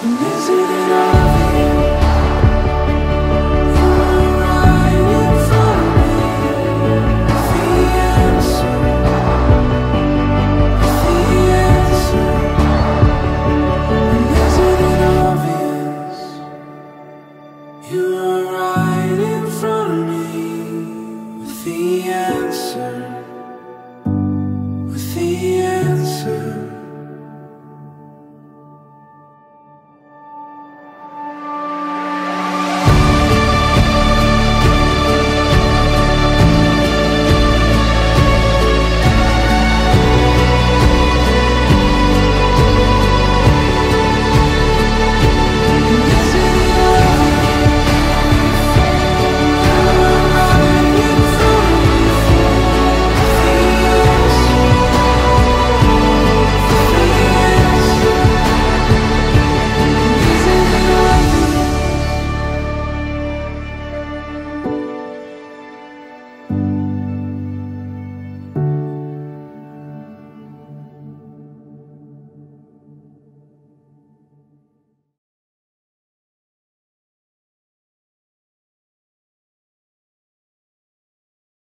Is it an obvious?